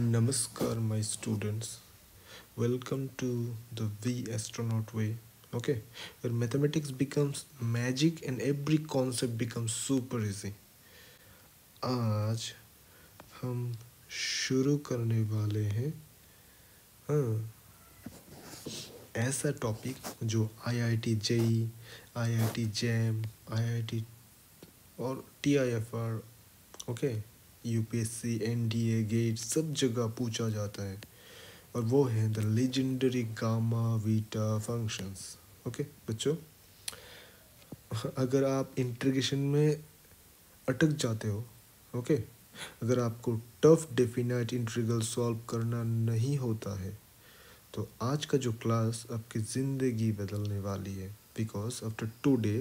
Namaskar my students, welcome to the V Astronaut Way, okay, where mathematics becomes magic and every concept becomes super easy. आज हम शुरू करने वाले हैं ऐसा टॉपिक जो IIT JEE, IIT JAM, IIT और TIFR, okay, UPSC, NDA, GATE सब जगह पूछा जाता है और वो है the legendary Gamma, Beta functions. Okay बच्चों, अगर आप इंटीग्रेशन में अटक जाते हो, ओके, अगर आपको टफ डेफिनाइट इंटीग्रल सॉल्व करना नहीं होता है तो आज का जो क्लास आपकी ज़िंदगी बदलने वाली है, because after today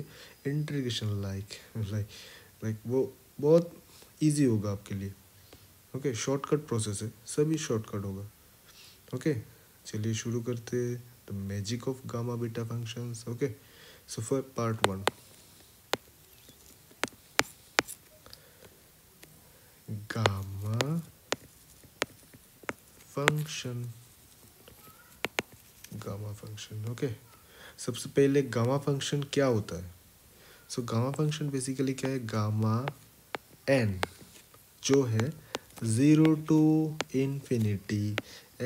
integration like वो बहुत इजी होगा आपके लिए. ओके, शॉर्टकट प्रोसेस है, सभी शॉर्टकट होगा. ओके, चलिए शुरू करते हैं the magic of gamma beta functions. Okay, so for part one, gamma function, gamma function. Okay, सबसे पहले गामा फंक्शन क्या होता है? सो गामा फंक्शन बेसिकली क्या है? गामा n जो है 0 to infinity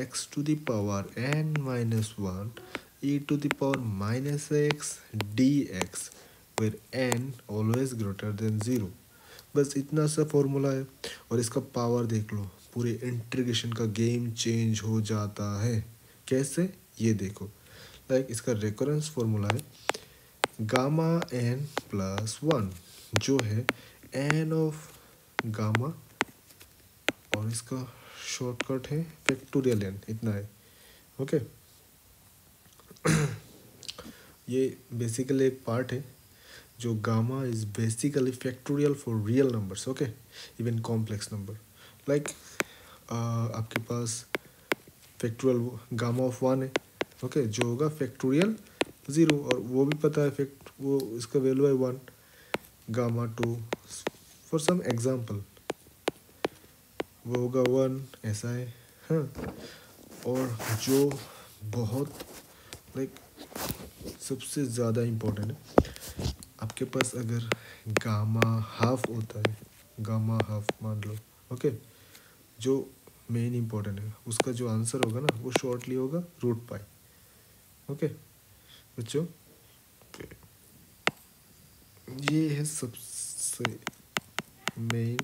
x to the power n minus 1 e to the power minus x dx where n always greater than 0. बस इतना सा फॉर्मूला है और इसका पावर देख लो, पूरे इंटीग्रेशन का गेम चेंज हो जाता है. कैसे? ये देखो, लाइक इसका रेकरेंस फॉर्मूला है गामा n प्लस 1 जो है n ऑफ गामा और इसका शॉर्टकट है फैक्टोरियल n, इतना है. ओके, ये बेसिकली एक पार्ट है जो gamma is basically factorial for real numbers, okay, even complex number. Like आपके पास फैक्टोरियल गामा ऑफ 1 है, ओके, जो होगा फैक्टोरियल 0 और वो भी पता है फैक्ट वो इसका वैल्यू है 1. गामा 2 फॉर सम एग्जाम्पल वो होगा 1, ऐसा है. हाँ, और जो बहुत लाइक सबसे ज़्यादा इम्पोर्टेंट है, आपके पास अगर गामा हाफ होता है, गामा हाफ मान लो, ओके, जो मेन इम्पोर्टेंट है, उसका जो आंसर होगा ना वो शॉर्टली होगा रूट पाई. ओके बच्चों, ये है सबसे मेन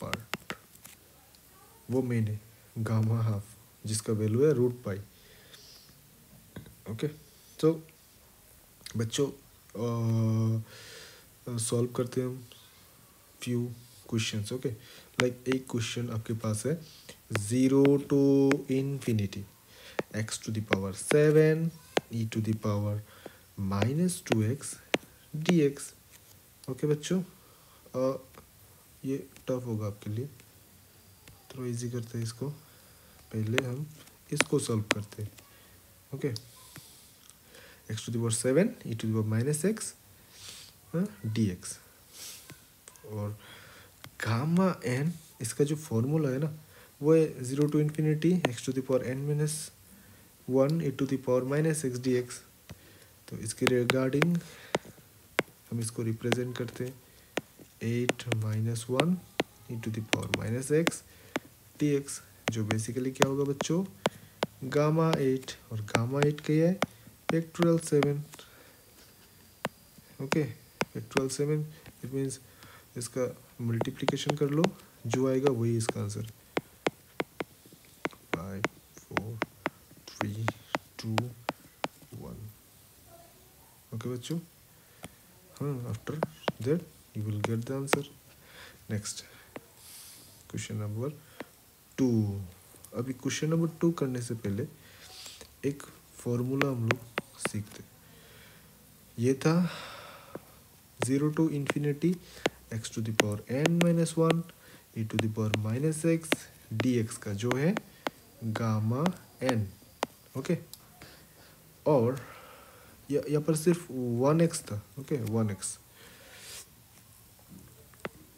पार्ट, वो मेन है गामा हाफ जिसका वैल्यू है रूट पाई. ओके, तो बच्चों सॉल्व करते हैं हम फ्यू क्वेश्चंस. ओके, लाइक एक क्वेश्चन आपके पास है 0 to infinity x to the power 7 e to the power minus 2x dx. Okay बच्चों, ये टफ होगा आपके लिए, थोड़ा इजी करते हैं इसको, पहले हम इसको सॉल्व करते हैं. Okay, x to the power 7 e to the power minus x d x और गामा एन, इसका जो फॉर्मूला है ना वो है 0 to infinity x to the power n minus 1 e to the power minus x d x. तो इसके regarding हम इसको रिप्रेजेंट करते हैं 8 minus 1 e to the power minus x d x, जो बेसिकली क्या होगा बच्चों? गामा 8. और गामा 8 क्या है? Factorial 7. Okay, factorial 7 it means इसका मल्टीप्लिकेशन कर लो, जो आएगा वही इसका आंसर. 5 4 3 2 1. ओके बच्चों, हाँ, after that you will get the answer. Next question number 2. अभी क्वेश्चन नंबर 2 करने से पहले एक फॉर्मूला हम लोग सीखते. ये था 0 to infinity x to the power n minus 1 e to the power minus x d x का जो है गामा n. ओके, और यहाँ पर सिर्फ 1x था. Okay, 1x.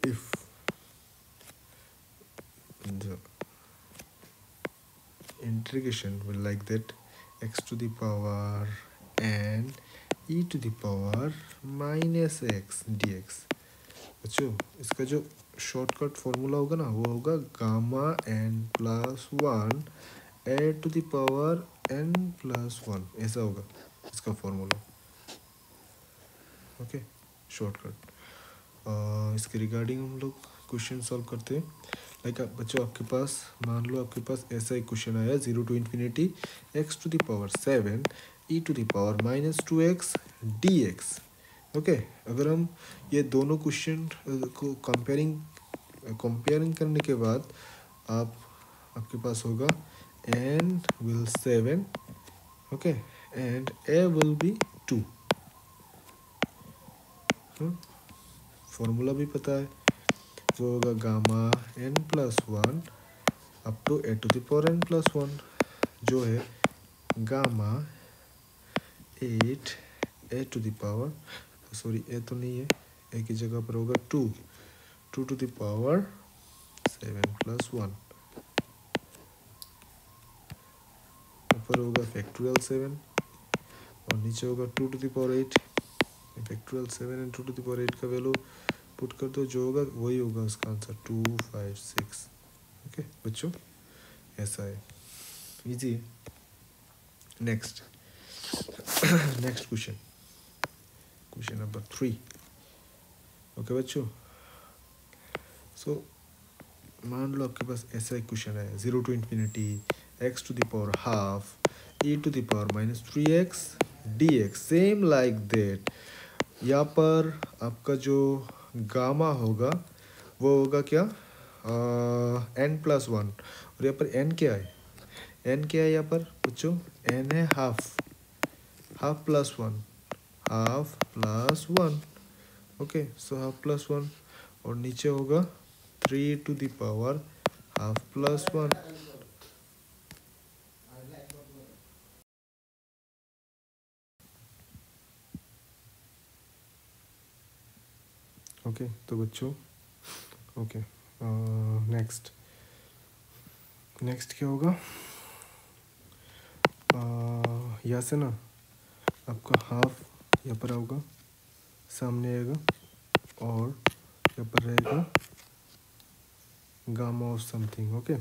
If the integration will like that x to the power and e to the power minus x dx. बच्चों इसका जो शॉर्टकट फॉर्मूला होगा ना वो होगा gamma n plus one a to the power n plus one, ऐसा होगा इसका फॉर्मूला. ओके शॉर्टकट इसके रिगार्डिंग हम लोग क्वेश्चन सॉल्व करते हैं. लाइक बच्चों आपके पास मान लो आपके पास ऐसा एक क्वेश्चन आया 0 to infinity x to the power 7 e to the power minus 2x dx. Okay अगर हम ये दोनों क्वेश्चन को कंपेयरिंग करने के बाद आपके पास होगा n will 7 okay and a will be 2. Formula भी पता है वो होगा gamma n plus 1 up to a to the power n plus 1 जो है gamma 8 a to the power sorry a तो नहीं है, ए की जगह पर होगा 2 टू द पावर 7 प्लस 1 ऊपर होगा फैक्टोरियल 7 और नीचे होगा 2 to the power 8. Factorial 7 and 2 to the power 8 का वैल्यू पुट कर दो, जो होगा वही होगा उसका आंसर 256. ओके बच्चों ऐसा है, इजी है. Next question number 3. ओके बच्चों सो मान लो आपके पास ऐसा एक क्वेश्चन है 0 to infinity x to the power half e to the power minus 3x dx. Same like that यहाँ पर आपका जो गामा होगा वो होगा क्या n प्लस 1 और यहाँ पर n क्या है, यहाँ पर बच्चों n है half plus 1 okay so half plus 1 और नीचे होगा 3 to the power half plus 1. Okay तो बच्चों ओके नेक्स्ट क्या होगा, यहाँ से ना आपका हाफ यहाँ पर आएगा, सामने आएगा और यहाँ पर रहेगा gamma of something. Okay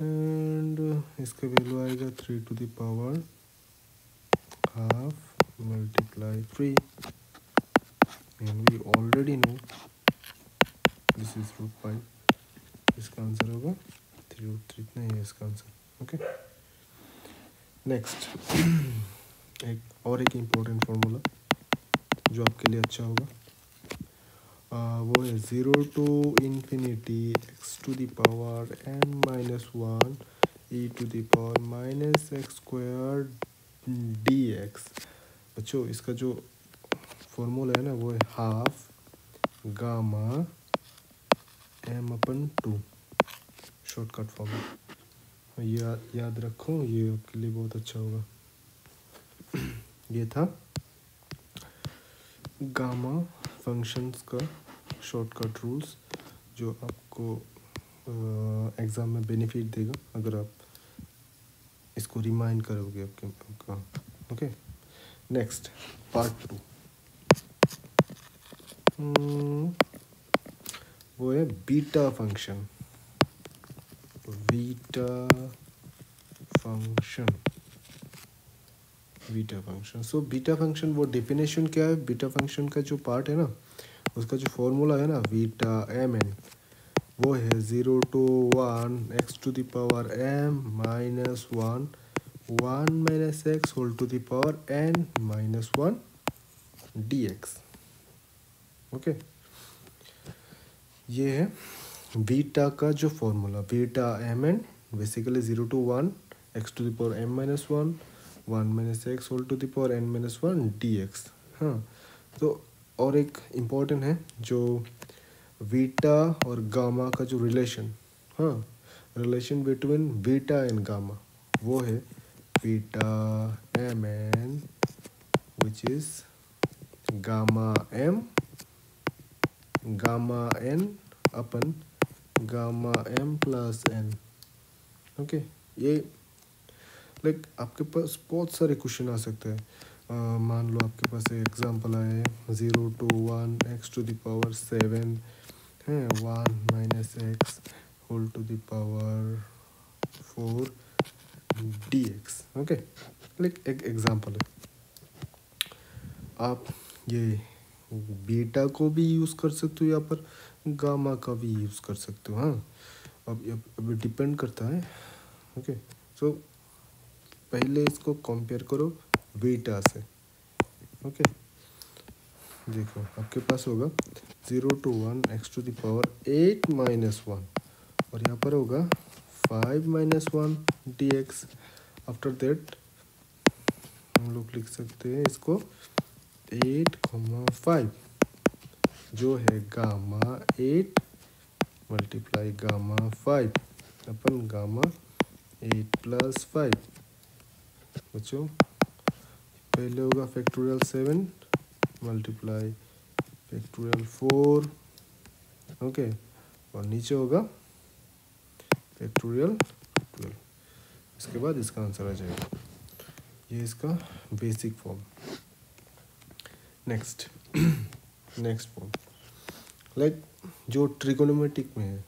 and इसका वैल्यू आएगा 3 to the power half multiply 3 and we already know this is root 5. इसका आंसर होगा 3 रूट 3 इतना ही है इसका आंसर. ओके नेक्स्ट एक इम्पोर्टेंट फार्मूला जो आपके लिए अच्छा होगा वो है 0 to infinity x to the power n minus 1 e to the power minus x square d x. बच्चों इसका जो फार्मूला है ना वो है half gamma m upon 2 shortcut formula. याद रखो ये आपके लिए बहुत अच्छा होगा. ये था गामा फंक्शंस का शॉर्टकट रूल्स जो आपको एग्ज़ाम में बेनिफिट देगा अगर आप इसको रिमाइंड करोगे आपका. ओके नेक्स्ट पार्ट 2 वो है beta function. So beta function वो डेफिनेशन क्या है, बीटा फंक्शन का जो पार्ट है ना उसका जो फॉर्मूला है ना बीटा एम एन वो है 0 to 1 x to the power m minus 1 minus x whole to the power n minus 1 d x. Okay ये है बीटा का जो formula beta m n basically 0 to 1 x to the power m minus 1 minus x whole to the power n minus 1 d x. हाँ तो और एक important है जो बीटा और गामा का जो रिलेशन, हाँ relation between beta and gamma वो है beta m n which is gamma m gamma n upon gamma m plus n. Okay ये लाइक आपके पास बहुत सारे क्वेश्चन आ सकते हैं। मान लो आपके पास एग्जाम्पल आए 0 to 1 x to the power 7 है 1 minus x whole to the power 4 dx। Okay like एक एग्जाम्पल है। आप ये बीटा को भी यूज़ कर सकते हो, यहाँ पर गामा का भी यूज़ कर सकते हो। हाँ अब डिपेंड करता है। ओके सो पहले इसको कंपेयर करो बीटा से। ओके देखो आपके पास होगा 0 to 1 x to the power 8 minus 1 और यहाँ पर होगा 5 minus 1 dx। आफ्टर दैट हम लोग लिख सकते हैं इसको 8,5 जो है gamma 8 multiply gamma 5 upon gamma 8 plus 5। बच्चों पहले होगा फैक्टोरियल 7 मल्टीप्लाई फैक्टोरियल 4। ओके और नीचे होगा फैक्टोरियल 12। इसके बाद इसका आंसर आ जाएगा। ये इसका basic form. Next form like जो ट्रिगोनोमेट्रिक में है।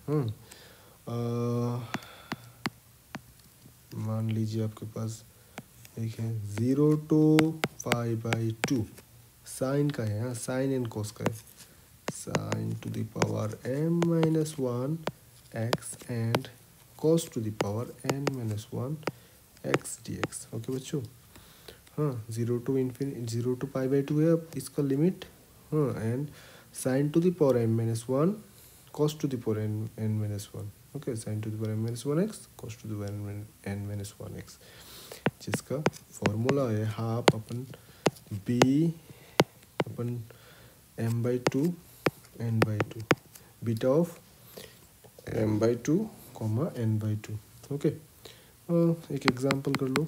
मान लीजिए आपके पास एक है 0 to π/2 साइन का है। हाँ साइन एंड कोस का है। Sine to the power m-1 x and cos to the power n-1 x dx। Okay बच्चों हाँ 0 to π/2 है। अब इसका लिमिट हाँ and sine to the power m-1 cos to the power n-1। Okay sine to the power m-1 x cos to the power n-1 x जिसका formula है half upon b upon m/2 n/2 beta of m/2, n/2। Okay एक example कर लो।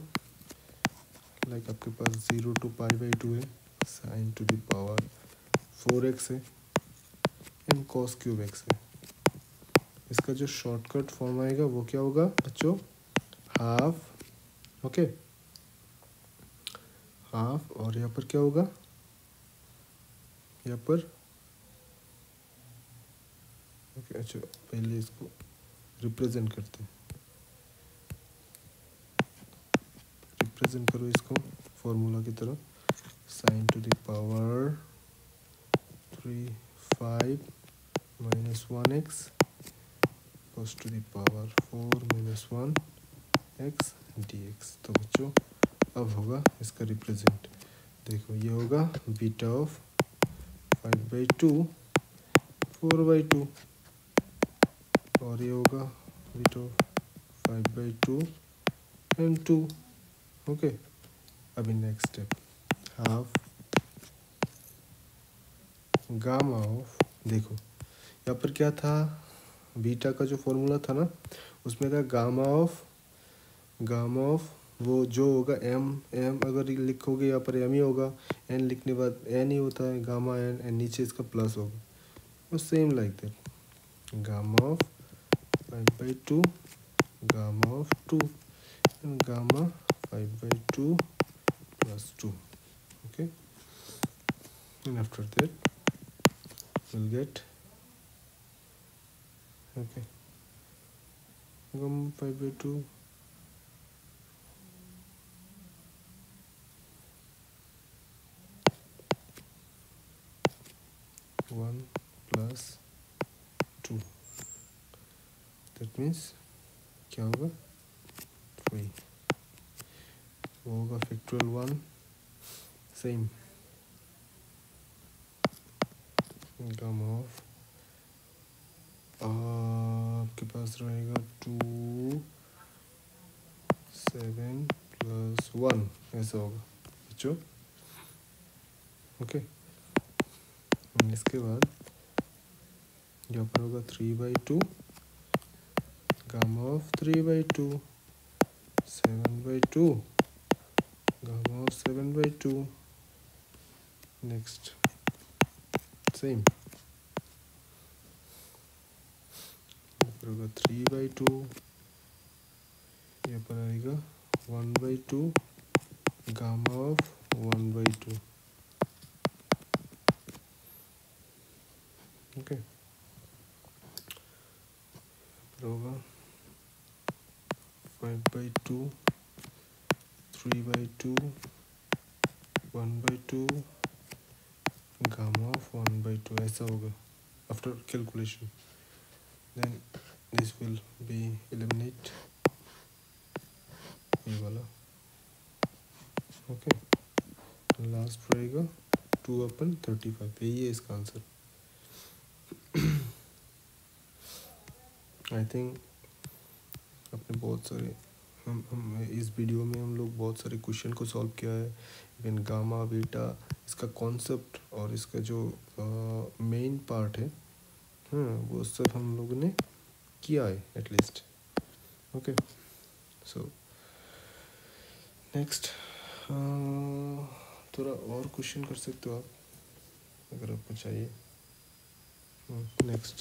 Like आपके पास 0 to π/2 है, sine to the power 4x है and cos cube x है। इसका जो शॉर्टकट फॉर्म आएगा वो क्या होगा बच्चों? हाफ। ओके हाफ और यहाँ पर क्या होगा? यहाँ पर ओके अच्छा पहले इसको रिप्रेजेंट करते हैं। रिप्रेजेंट करो इसको फॉर्मूला की तरह। Sine to the power 3 5 minus 1 x cos to the power 4 minus 1 x dx। तो बच्चों अब होगा इसका रिप्रेजेंट। देखो ये होगा बीटा ऑफ 5/2 4/2 और ये होगा बीटा ऑफ 5/2 and 2। ओके अभी next step half gamma of. देखो यहाँ पर क्या था? बीटा का जो फॉर्मूला था ना उसमें था गामा ऑफ वो जो होगा m अगर लिखोगे यहाँ पर m ही होगा, n लिखने बाद n ही होता है गामा n एंड नीचे इसका प्लस होगा। और same like that gamma of 5/2 gamma of 2 and gamma 5/2 plus 2। okay and after that we'll get okay gamma 5/2 1 plus 2 that means क्या होगा 3 वो होगा फैक्टोरियल 1 सेम गामा ऑफ आपके पास रहेगा 2 7 प्लस 1 ऐसा होगा बच्चों। ओके इसके बाद यहाँ पर होगा 3/2 gamma of 3/2 7/2 gamma of 7/2। Next same होगा 3/2 ये पर आएगा 1/2 गामा ऑफ 1/2. ओके पर होगा 5/2 3/2 1/2 गामा ऑफ 1/2 ऐसा होगा after calculation. Then this will be eliminate ये वाला. ओके लास्ट रहेगा 2/35. यही है इसका आंसर. आई थिंक अपने बहुत सारे हम इस वीडियो में हम लोग बहुत सारे क्वेश्चन को सॉल्व किया है. इवन गामा बीटा इसका कॉन्सेप्ट और इसका जो मेन पार्ट है वो सब हम लोगों ने किया है एटलीस्ट. ओके सो नेक्स्ट थोड़ा और क्वेश्चन कर सकते हो आप अगर आपको चाहिए. नेक्स्ट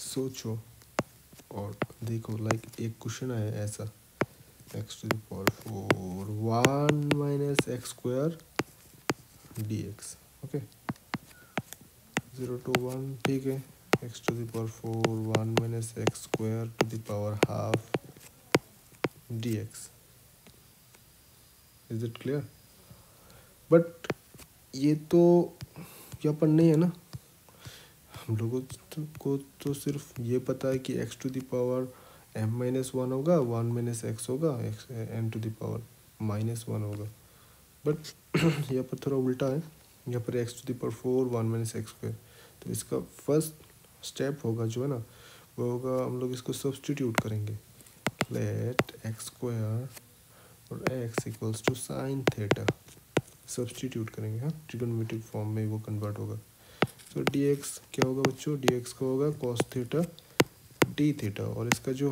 सोचो और देखो लाइक एक क्वेश्चन आया ऐसा x⁴ 1 - x² dx. Okay 0 to 1 ठीक है. x⁴ 1 - x² ½ dx. Is it clear? But ये तो यहाँ पर नहीं है ना. हम लोगों को तो सिर्फ ये पता है कि x⁴ m - 1 होगा, 1 - x होगा, m⁻⁻1 होगा. बट यहाँ पर थोड़ा उल्टा है. यहाँ पर x⁴ 1 - x². तो इसका फर्स्ट स्टेप होगा जो है ना वो होगा हम लोग इसको सब्सटीट्यूट करेंगे. लेट x² और x = sin θ सब्सटीट्यूट करेंगे. हाँ ट्रिगोनोमेट्रिक फॉर्म में वो कन्वर्ट होगा. तो dx क्या होगा बच्चों? dx का होगा cos θ d θ. और इसका जो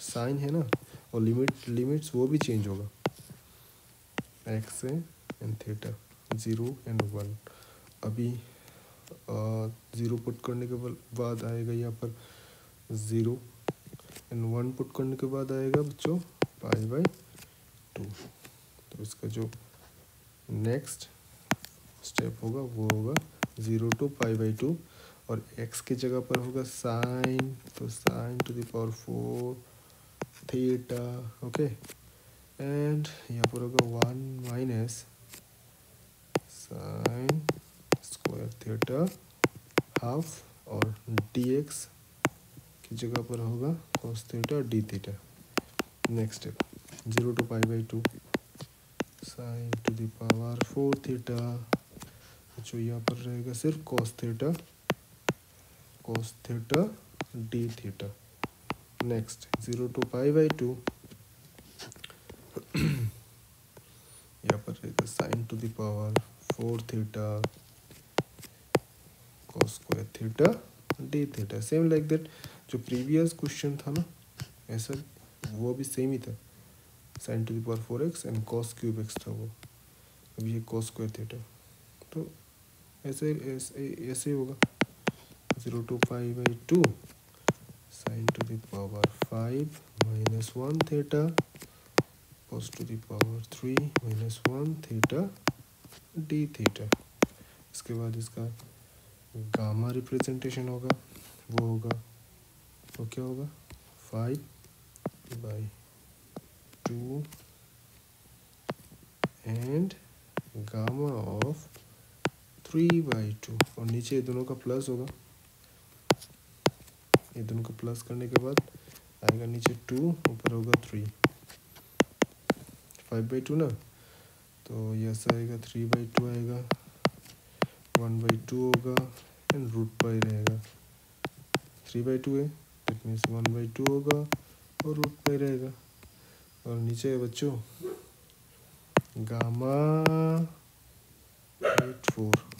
साइन है ना और लिमिट्स वो भी चेंज होगा. x and theta 0 and 1. अभी 0 पुट करने के बाद आएगा यहाँ पर 0 and 1 पुट करने के बाद आएगा बच्चों 5/2. तो इसका जो नेक्स्ट स्टेप होगा वो होगा 0 to π/2 और x की जगह पर होगा साइन. तो sin⁴ थीटा. ओके एंड यहाँ पर होगा 1 - sin² θ ½ और dx की जगह पर होगा cos θ d θ. Next step 0 to π/2 sin⁴ θ. जो यहाँ पर रहेगा सिर्फ cos θ d θ. नेक्स्ट 0 to π/2 यहाँ पर रहेगा sin⁴ θ cos² θ d θ. Same like that जो प्रीवियस क्वेश्चन था ना ऐसा वो भी सेम ही था. sin⁴x एंड cos³ x था वो. अब ये cos² θ. तो ऐसे होगा 0 to π/2 sin⁵5 - 1 θ cos⁵3 - 1 θ d θ. इसके बाद इसका गामा रिप्रेजेंटेशन होगा वो होगा तो क्या होगा 5/2 एंड गामा ऑफ 3/2 और नीचे ये दोनों का प्लस होगा. ये दोनों का प्लस करने के बाद आएगा नीचे 2 ऊपर होगा 3. 5/2 ना तो ये ऐसा आएगा 3/2 आएगा 1/2 होगा एंड √π रहेगा. 3/2 है दैट मीन्स 1/2 होगा और √π रहेगा. और नीचे बच्चों गामा 8/4